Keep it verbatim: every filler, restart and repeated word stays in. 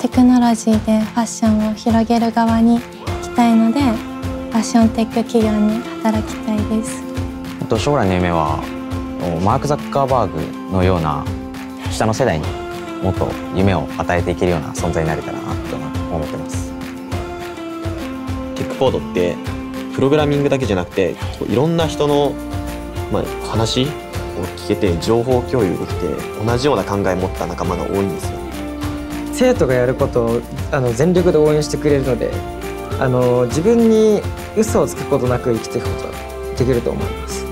テクノロジーでファッションを広げる側に行きたいので、ファッションテック企業に働きたいです。将来の夢はマーク・ザッカーバーグのような下の世代にもっと夢を与えていけるような存在になれたらなと思ってます。テックコードってプログラミングだけじゃなくて、いろんな人の、まあ、話を聞けて情報共有できて、同じような考えを持った仲間が多いんですよ。生徒がやることをあの全力で応援してくれるので、あの自分に嘘をつくことなく生きていくことができると思います。